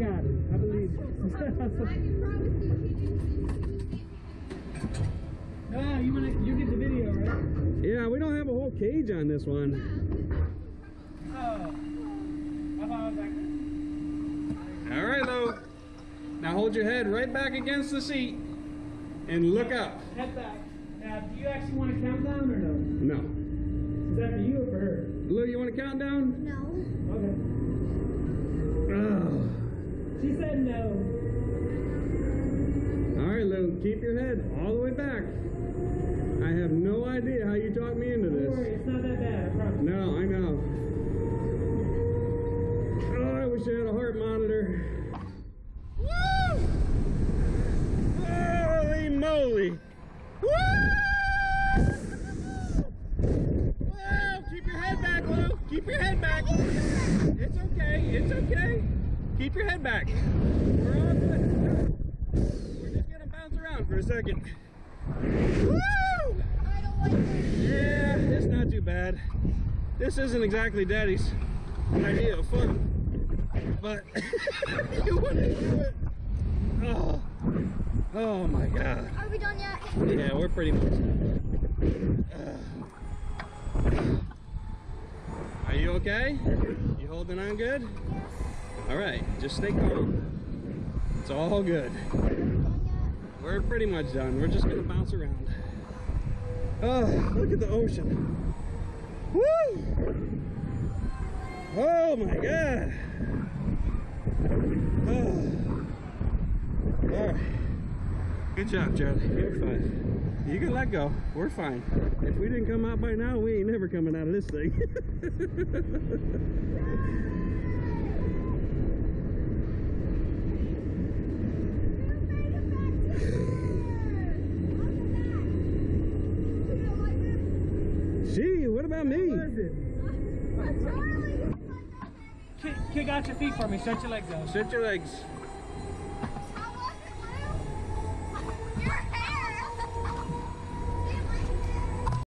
got it. I believe it. Ah, you get the video, right? Yeah, we don't have a whole cage on this one. Oh. I thought I was like... All right, Lou. Now hold your head right back against the seat and look up. Head back. Now, do you actually want to count down or no? No. Is that for you or for her? Lou, you want to count down? No. Okay. Oh. She said no. All right, Lou, keep your head all the way back. I have no idea how you talked me into this. Don't worry, it's not that bad, I promise. No, I know. Oh, I wish I had a heart monitor. Woo! Holy moly! Woo! Whoa! Keep your head back, Lou. Keep your head back. It's okay. It's okay. Keep your head back. We're all good. We're just gonna bounce around for a second. Woo! I don't like this. Yeah, it's not too bad. This isn't exactly Daddy's idea of fun, but you wouldn't do it. Oh, oh my God. Are we done yet? Yeah, we're pretty much done. Are you okay? You holding on good? Yes. All right, just stay calm. It's all good. We're pretty much done. We're just gonna bounce around. Oh, look at the ocean. Woo! Oh my God. Oh. All right. Good job, Charlie. You're fine. You can let go. We're fine. If we didn't come out by now, we ain't never coming out of this thing. Gee, what about me? What was it? Charlie! Kick out your feet for me. Stretch your legs out. Stretch your legs.